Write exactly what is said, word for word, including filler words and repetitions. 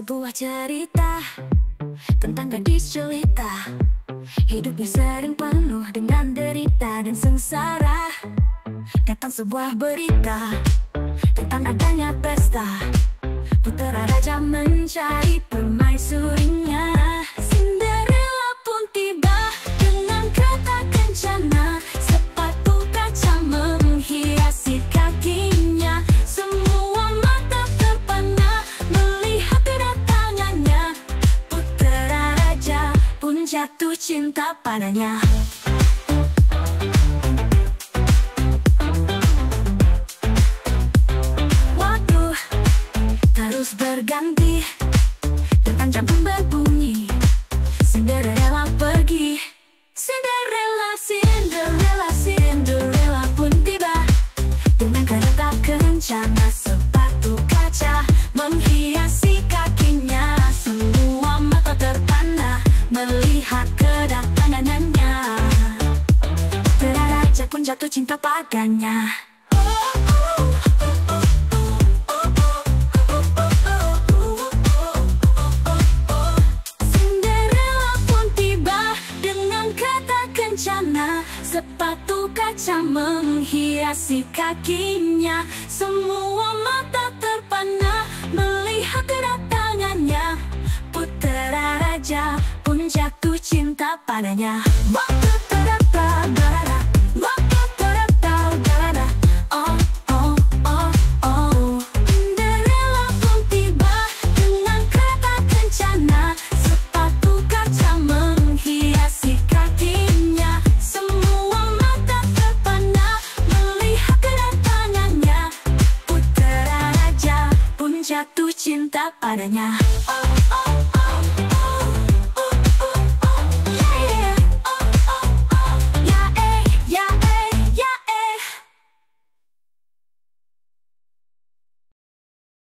Sebuah cerita tentang gadis jelita. Hidupnya sering penuh dengan derita dan sengsara. Datang sebuah berita tentang adanya pesta. Putera raja mencari permaisurinya. Cinderella pun tiba dengan kereta kencana. Sepatu kaca menghiasi kakinya. Semua mata terpana melihat kedatangannya. Putera raja pun jatuh cinta padanya. Berganti tentang jam pun berbunyi. Cinderella pergi. Cinderella, Cinderella, Cinderella pun tiba dengan kereta kencana. Sepatu kaca menghiasi kakinya. Semua mata terpana melihat kedatangannya. Raja pun jatuh cinta padanya. Sepatu kaca menghiasi kakinya. Semua mata terpana melihat kedatangannya. Putera raja pun jatuh cinta padanya. Jatuh cinta padanya. Oh, oh.